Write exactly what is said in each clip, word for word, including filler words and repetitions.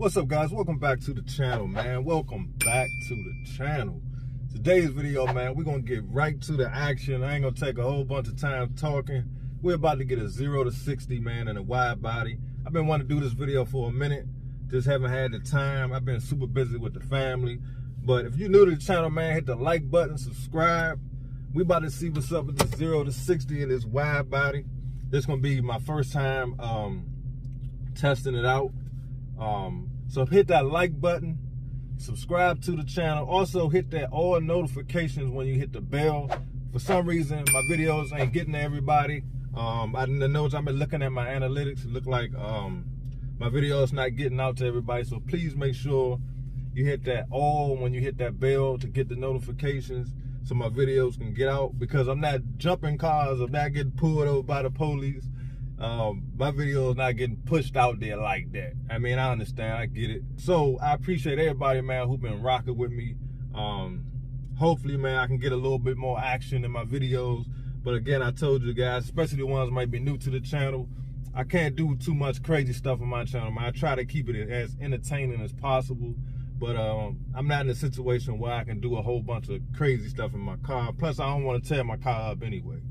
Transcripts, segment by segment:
What's up, guys? Welcome back to the channel, man. Welcome back to the channel. Today's video, man, we're gonna get right to the action. I ain't gonna take a whole bunch of time talking. We're about to get a zero to sixty, man, in a wide body. I've been wanting to do this video for a minute, just haven't had the time. I've been super busy with the family. But if you're new to the channel, man, hit the like button, subscribe. We about to see what's up with this zero to sixty in this wide body. This is gonna be my first time um, testing it out. Um, so hit that like button, subscribe to the channel. Also hit that all notifications when you hit the bell. For some reason, my videos ain't getting to everybody. Um, I know I've been looking at my analytics. It look like um, my videos not getting out to everybody. So please make sure you hit that all when you hit that bell to get the notifications so my videos can get out, because I'm not jumping cars, I'm not getting pulled over by the police. Um, my video's not getting pushed out there like that. I mean, I understand, I get it. So I appreciate everybody, man, who's been rocking with me. Um, hopefully, man, I can get a little bit more action in my videos. But again, I told you guys, especially the ones that might be new to the channel, I can't do too much crazy stuff on my channel, man. I try to keep it as entertaining as possible, but um, I'm not in a situation where I can do a whole bunch of crazy stuff in my car. Plus, I don't want to tear my car up anyway.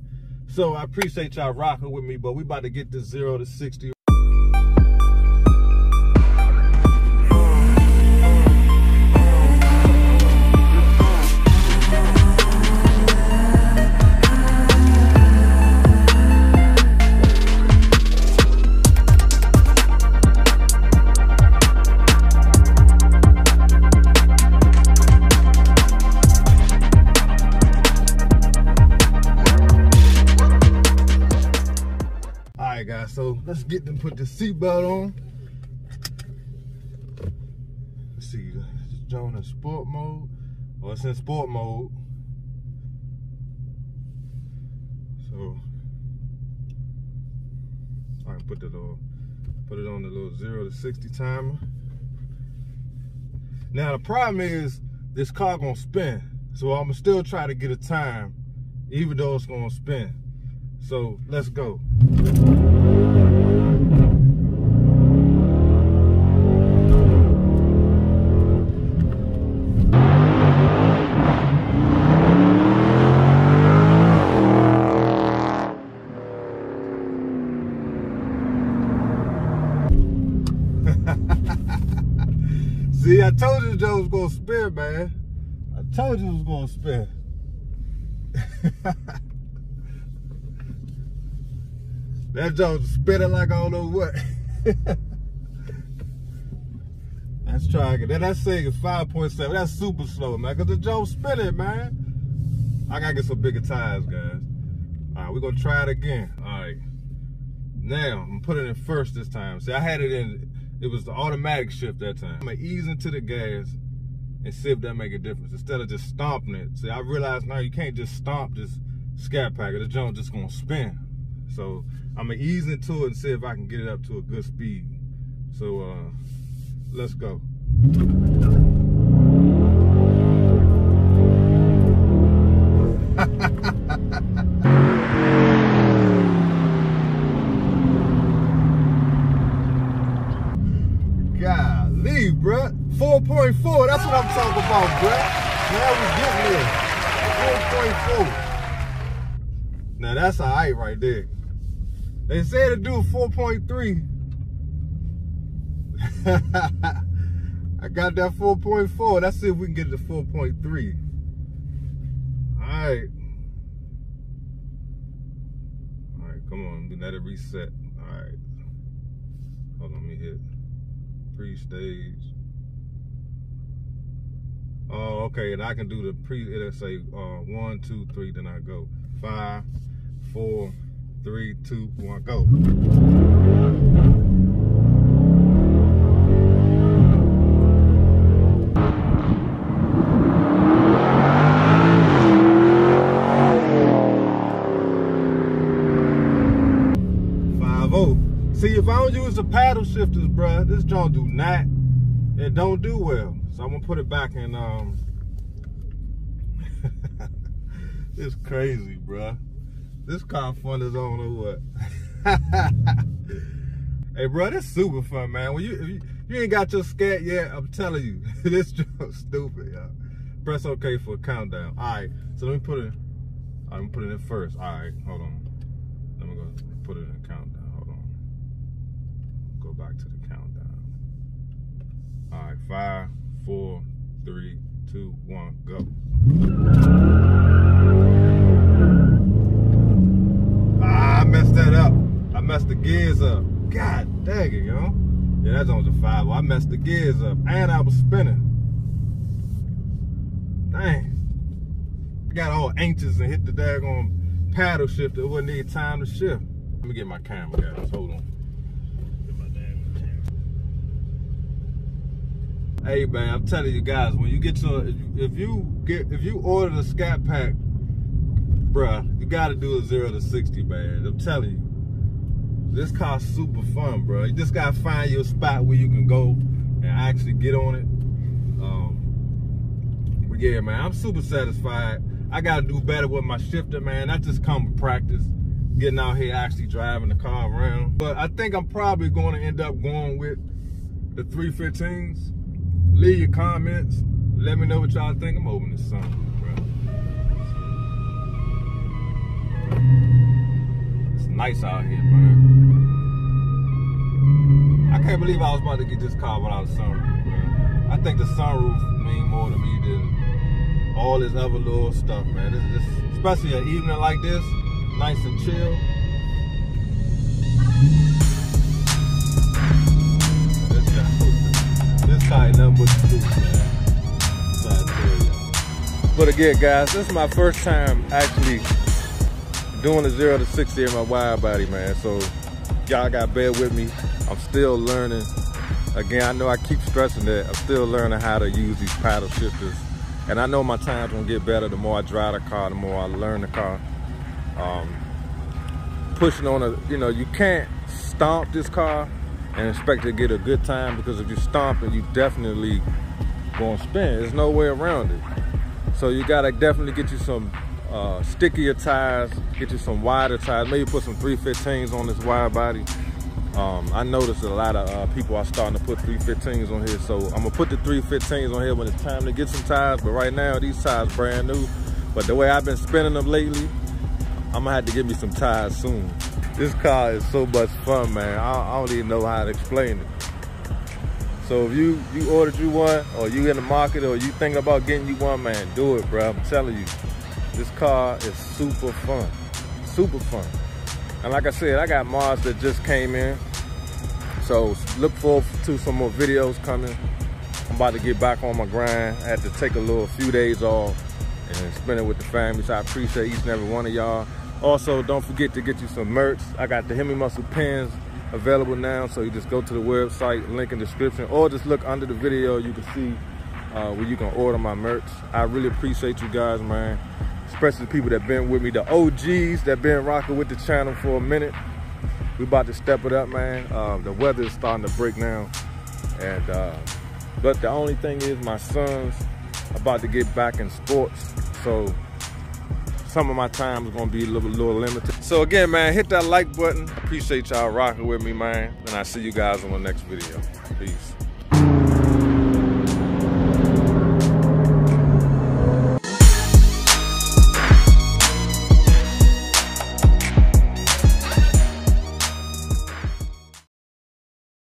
So I appreciate y'all rocking with me, but we about to get this zero to sixty. So let's get them, put the seatbelt on. Let's see, this joint in sport mode. Well, it's in sport mode. So I can put the little, put it on the little zero to sixty timer. Now the problem is this car gonna spin. So I'ma still try to get a time, even though it's gonna spin. So let's go. See, I told you Joe was gonna spin, man. I told you it was gonna spin. That Joe was spinning like I don't know what. Let's try again. That, that thing is five point seven. That's super slow, man, because the Joe's spinning, man. I gotta get some bigger tires, guys. All right, we're gonna try it again. All right. Now, I'm gonna put it in first this time. See, I had it in, it was the automatic shift that time. I'm gonna ease into the gas and see if that make a difference, instead of just stomping it. See, I realized now you can't just stomp this Scat Pack, the joint just gonna spin. So I'm gonna ease into it and see if I can get it up to a good speed. So uh, let's go. Golly, bruh. four point four, that's what I'm talking about, bruh. Now we getting there. four point four. Now that's all right right there. They said to do four point three. I got that four point four. Let's see if we can get it to four point three. All right. All right, come on. Let it reset. All right. Hold on, let me hit pre-stage. Oh, okay, and I can do the pre, it'll say uh, one, two, three, then I go. Five, four, three, two, one, go. See, if I don't use the paddle shifters, bruh, this joint do not, it don't do well. So I'm gonna put it back in, um, it's crazy, bruh. This car fun is on or what? Hey, bruh, this super fun, man. When you, if you, You ain't got your scat yet, I'm telling you. This joke's stupid, y'all. Press OK for a countdown. All right, so let me put it, I'm right, putting it in first. All right, hold on. Let me go put it in a countdown, hold on. Go back to the countdown. All right, five, four, three, two, one, go. Ah, I messed that up. I messed the gears up. God dang it, y'all. Yeah, that's on the five. Well, I messed the gears up, and I was spinning. Dang. I got all anxious and hit the daggone paddle shift. It wouldn't need time to shift. Let me get my camera, guys. Hold on. Get my damn camera. Hey, man, I'm telling you guys, when you get your, if you get, if you order the Scat Pack, bruh, you got to do a zero to sixty, man. I'm telling you. This car's super fun, bro. You just gotta find your spot where you can go and actually get on it. Um, but yeah, man, I'm super satisfied. I gotta do better with my shifter, man. That just come with practice, getting out here actually driving the car around. But I think I'm probably gonna end up going with the three fifteens. Leave your comments. Let me know what y'all think. I'm opening this sun, bro. It's nice out here, man. I can't believe I was about to get this car without a sunroof, man. I think the sunroof mean more to me than all this other little stuff, man. This, this, especially an evening like this, nice and chill. This guy, this guy number two, man. But again, guys, this is my first time actually doing a zero to sixty in my wide body, man. So y'all got to bear with me. I'm still learning. Again, I know I keep stressing that. I'm still learning how to use these paddle shifters. And I know my time's gonna get better the more I drive the car, the more I learn the car. Um, pushing on a, you know, you can't stomp this car and expect to get a good time, because if you stomp it, you definitely gonna spin. There's no way around it. So you gotta definitely get you some uh, stickier tires, get you some wider tires, maybe put some three fifteens on this wide body. Um, I noticed a lot of uh, people are starting to put three fifteens on here, so I'm gonna put the three fifteens on here when it's time to get some tires. But right now, these tires brand new. But the way I've been spinning them lately, I'm gonna have to get me some tires soon. This car is so much fun, man. I, I don't even know how to explain it. So if you you ordered you one, or you in the market, or you thinking about getting you one, man, do it, bro. I'm telling you, this car is super fun, super fun. And like I said, I got mods that just came in. So look forward to some more videos coming. I'm about to get back on my grind. I had to take a little few days off and spend it with the family. So I appreciate each and every one of y'all. Also, don't forget to get you some merch. I got the Hemi Muscle pins available now. So you just go to the website, link in the description, or just look under the video. You can see uh, where you can order my merch. I really appreciate you guys, man. Especially the people that been with me, the O Gs that been rocking with the channel for a minute. We about to step it up, man. Uh, the weather is starting to break now. And, uh, but the only thing is my son's about to get back in sports. So some of my time is gonna be a little, little limited. So again, man, hit that like button. Appreciate y'all rocking with me, man. And I see you guys on the next video. Peace.